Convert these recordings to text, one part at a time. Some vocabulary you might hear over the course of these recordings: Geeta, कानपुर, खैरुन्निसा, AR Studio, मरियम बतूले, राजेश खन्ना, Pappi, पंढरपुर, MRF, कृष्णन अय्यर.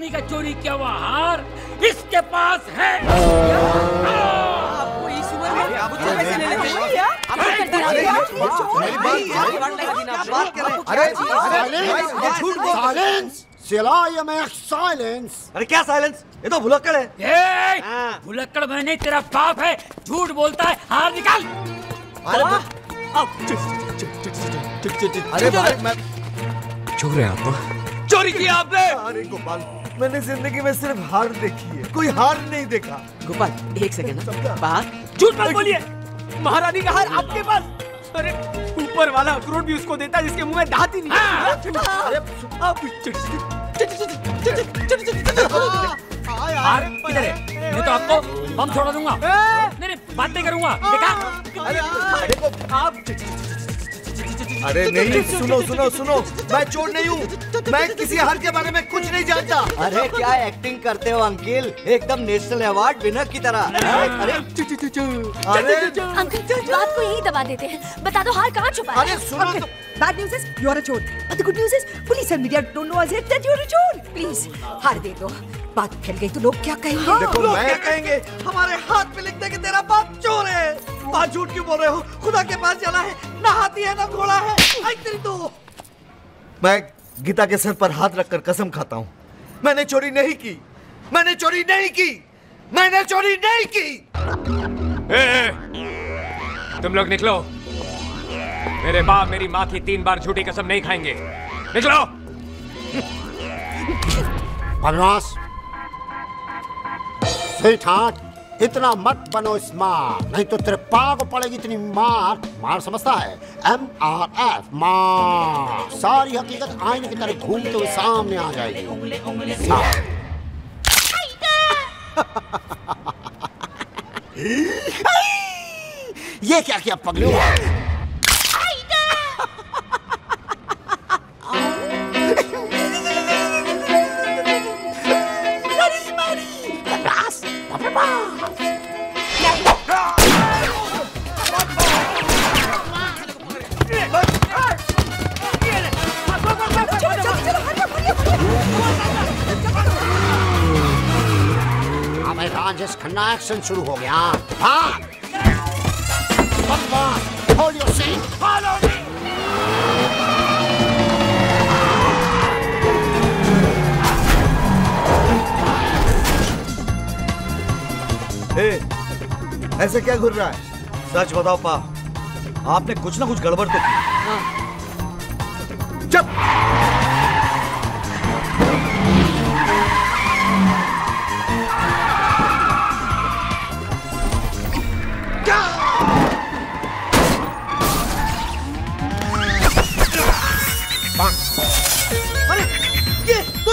रानी का चोरी किया हुआ हार इसके पास है। आपको इस उम्र में पैसे लेने चाहिए। अरे क्या साइलेंस, ये तो भुलक्कड़ है। भुलक्कड़ मैं नहीं, तेरा बाप है, झूठ बोलता है। हार निकाल। अरे मैं चुप रहे। आप चोरी किया आपने। अरे गोपाल, मैंने जिंदगी में सिर्फ हार देखी है, कोई हार नहीं देखा। गोपाल एक सेकंड ना, बात झूठ मत बोलिए। महारानी का हार आपके पास। अरे ऊपर वाला अखरोट भी उसको देता है जिसके मुंह में दांत ही नहीं। हार किधर है? मैं तो आपको बम छोड़ा दूंगा, नहीं बातें करूंगा। देखा आप। अरे नहीं, सुनो सुनो सुनो, मैं चोर नहीं हूँ, मैं किसी हार के बारे में कुछ नहीं जानता। अरे क्या एक्टिंग करते हो अंकिल, एकदम नेशनल अवार्ड विनर की तरह। अरे अंकल बात को यही दबा देते हैं, बता दो हार कहाँ छुपा है। अरे सुनो, bad news is you are a चोर, but the good news is police and media don't know us that you are a चोर। प्लीज हार दे दो, बात फैल गई तो लोग क्या कहेंगे। देखो लोग क्या कहेंगे, हमारे हाथ पे लिख दे कि तेरा बाप चोर है। बात झूठ क्यों बोल रहे हो, खुदा के पास जाना है, ना हाथी है ना घोड़ा है। तो मैं गीता के सर पर हाथ रखकर कसम खाता हूँ, मैंने चोरी नहीं की, मैंने चोरी नहीं की, मैंने चोरी नहीं की। तुम लोग निकलो, मेरे बाप मेरी माँ की 3 बार झूठी कसम नहीं खाएंगे। निकलो। इतना मत बनो स्मार्ट, नहीं तो तेरे पाप को पड़ेगी इतनी मार। मार समझता है MRF, मार। सारी हकीकत आईने की तरह घूमते हुए सामने आ जाएगी। ये क्या क्या पगलू। राजेश खन्ना एक्शन शुरू हो गया। ऐसे क्या घूर रहा है? सच बताओ पा, आपने कुछ ना कुछ गड़बड़ तो की। चुप। अरे ये तो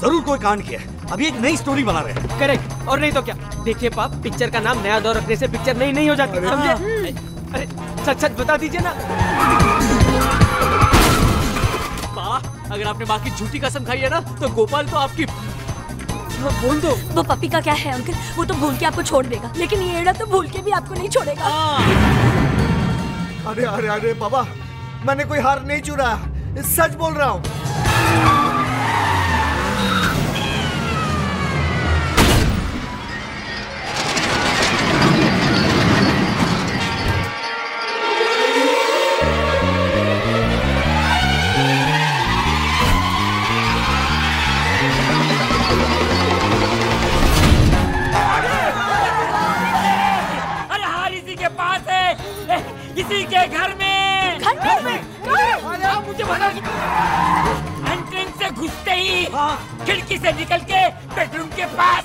जरूर कोई कांड किया है, अभी एक नई स्टोरी बना रहे हैं। करेक्ट, और नहीं तो क्या। देखिए पाप, पिक्चर का नाम नया दौर रखने से पिक्चर नहीं हो जाती, समझे? अरे सच सच बता दीजिए ना पा, अगर आपने बाकी झूठी कसम खाई है ना तो गोपाल तो आपकी बोल दो। वो पप्पी का क्या है अंकल, वो तो भूल के आपको छोड़ देगा, लेकिन ये एड़ा तो भूल के भी आपको नहीं छोड़ेगा। अरे अरे अरे बाबा, मैंने कोई हार नहीं चुरा, सच बोल रहा हूँ। इसी के घर में मुझे एंट्रेंस से घुसते ही खिड़की से निकल के बेडरूम के पास।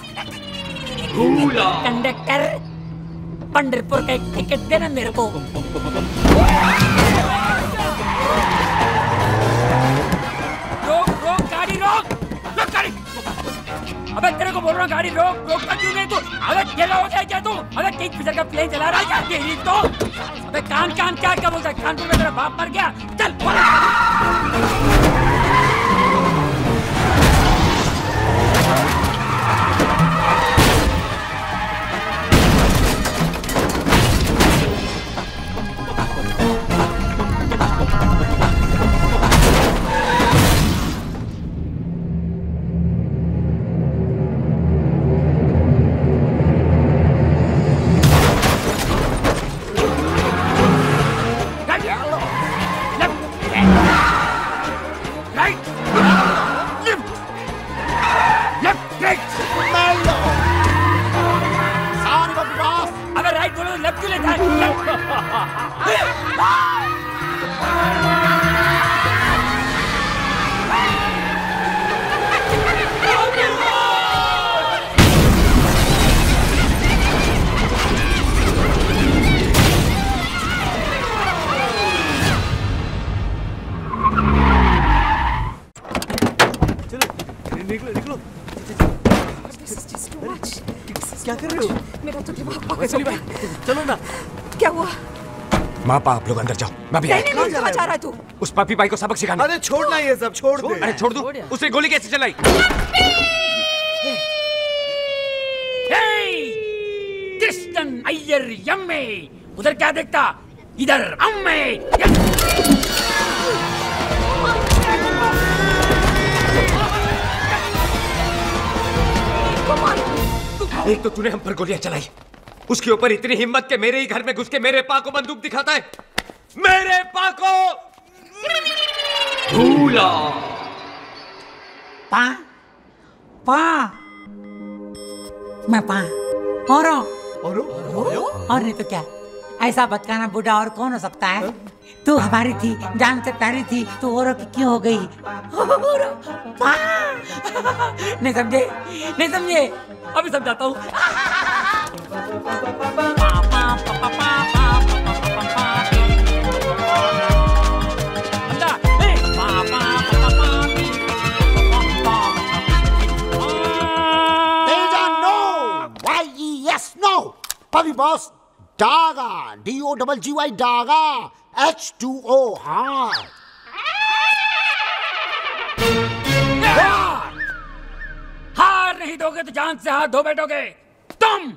कंडक्टर पंढरपुर का एक टिकट देना मेरे को। अबे तेरे को बोल रहा हूँ गाड़ी रोक, रोकता क्यों नहीं तू? अबे ठेला हो गया क्या तू? अबे किस फिजर का प्लेन चला रहा है तेरी तो? अबे कान कान क्या क्या बोलता है? कानपुर में तेरा बाप मर गया? चल माँ आप लोग अंदर जाओ, मैं भी नहीं नहीं नहीं जा रहा तू। उस पापी भाई को सबक सिखाना। अरे छोड़ना ये सब, छोड़ दे। अरे छोड़ दू, उसने गोली कैसे चलाई? कृष्णन अय्यर यम्मे, उधर क्या देखता, इधर अम्मे। एक तो तूने हम पर गोलियां चलाई, उसके ऊपर इतनी हिम्मत के मेरे ही घर में घुस के मेरे पा को बंदूक दिखाता है। मेरे पा को भूला पा पा मैं पा और नहीं तो क्या, ऐसा बचकाना बूढ़ा और कौन हो सकता है? तू हमारी थी, जान से प्यारी थी, तू औरों की क्यों हो गई? नहीं समझे, नहीं समझे, अभी समझाता हूँ। Pappi boss, Daga, D-O-G-G-Y, Daga, H2O, हाँ। हार नहीं दोगे तो जान से हाथ धो बैठोगे। तुम,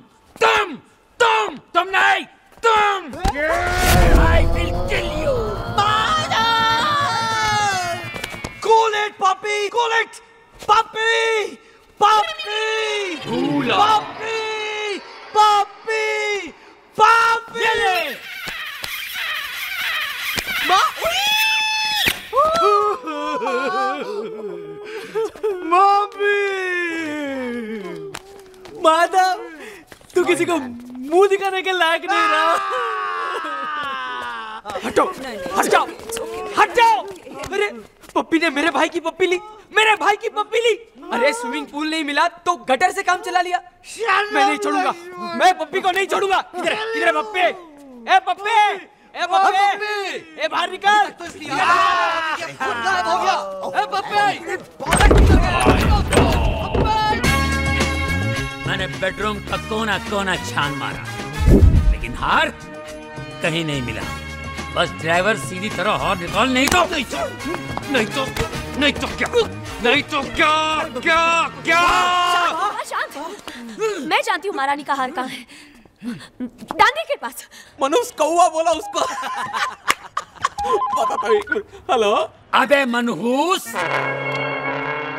तुम, तुम, तुम नहीं, तुम। I will kill you. Cool it, Pappi, cool it, Pappi, Pappi, Pappi, Pappi. Pappi! माँ, माधव, तू किसी को मुंह दिखाने के लायक नहीं रहा। हटो, हट जाओ, हट जाओ। अरे पप्पी ने मेरे भाई की पप्पी ली, मेरे भाई की पप्पी ली। अरे स्विमिंग पूल नहीं मिला तो गटर से काम चला लिया। मैं नहीं छोड़ूंगा, मैं पप्पी को नहीं छोड़ूंगा। किधर किधर पप्पी? ए पप्पी, ए पप्पी, ए बाहर निकल। ए पप्पी, मैंने बेडरूम का कोना कोना छान मारा, लेकिन हार कहीं नहीं मिला। बस ड्राइवर सीधी तरह हॉर्न निकाल, नहीं तो नहीं तो नहीं तो नहीं तो क्या, नहीं तो क्या क्या क्या। मैं जानती हूँ महारानी का हार कहाँ है, डांडी के पास। मनुष कौवा बोला उसको। हेलो, अबे मनहूस,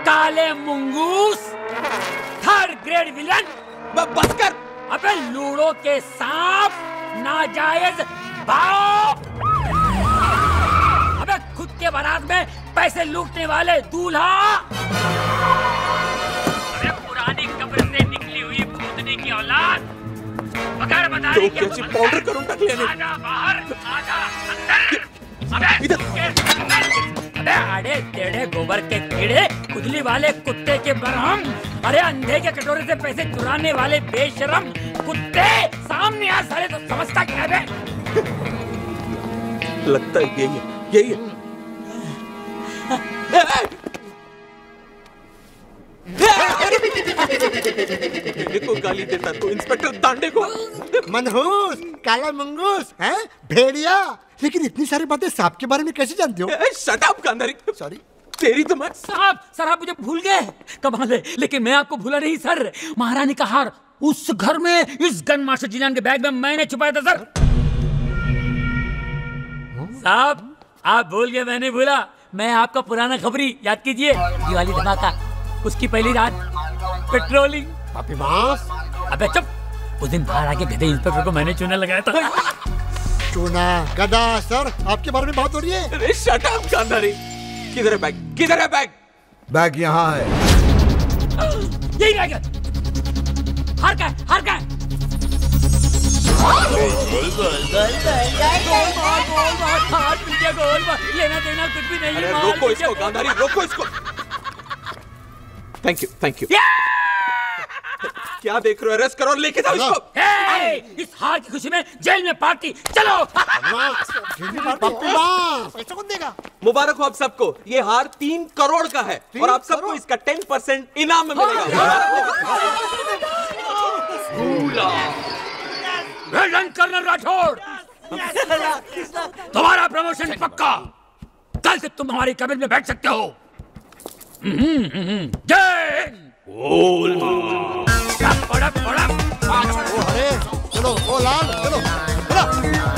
काले मुंगूस, थर्ड ग्रेड विलन, बस कर। अबे लूड़ो के सांप, नाजायज बाप। अबे खुद के बारात में पैसे लूटने वाले दूल्हा। अरे पुरानी कब्र से निकली हुई भूतनी की औलाद। बगैर बताने के कैसे पाउडर करूं तक लेने। आजा बाहर, आजा अंदर। अबे इधर, अबे आड़े टेढ़े गोबर के कीड़े, खुदली वाले कुत्ते के बरहम। अरे अंधे के कटोरे से पैसे चुराने वाले बेशरम कुत्ते। सामने आ सारे तो समझता क्या है बे? लगता है यही है। को गाली देता तो इंस्पेक्टर दांडे को। मनहूस, काला मंगूस, हैं? भेड़िया। लेकिन इतनी सारी बातें सांप के बारे में कैसे जानते हो? Shut up Gandhari. सॉरी तेरी तो मत। सर आप मुझे भूल गए। कमाल है, लेकिन मैं आपको भूला नहीं सर। महारानी का हार उस घर में इस गन मास्टर जीनान के बैग में मैंने छुपाया था सर। साहब आप भूल गए, मैंने भूला। मैं आपका पुराना खबरी याद कीजिए। दिवाली धमाका, उसकी पहली रात पेट्रोलिंग। पापी मास, अबे चुप। उस दिन बाहर आके गधे इंस्पेक्टर को मैंने चूना लगाया था। चूना गधा सर, आपके बारे में बात हो रही है। Shut up Gandhari. किधर है बैग? किधर है बैग? बैग यहाँ है। यही रह गया। हर का। गोल बाल। लेना देना कुछ भी नहीं। रोको इसको गांधारी, रोको इसको। Thank you. क्या देख रहे हो? अरेस्ट करो, लेके जाओ इसको। इस हार की खुशी में जेल में पार्टी। चलो पैसा कौन देगा? मुबारक हो आप सबको, ये हार 3 करोड़ का है और आप सबको इसका 10% इनाम में मिलेगा। कर्नल राठौड़, तुम्हारा प्रमोशन पक्का। कल से तुम हमारी कैबिन में बैठ सकते हो। जय बोल। चलो ओ लाल, चलो।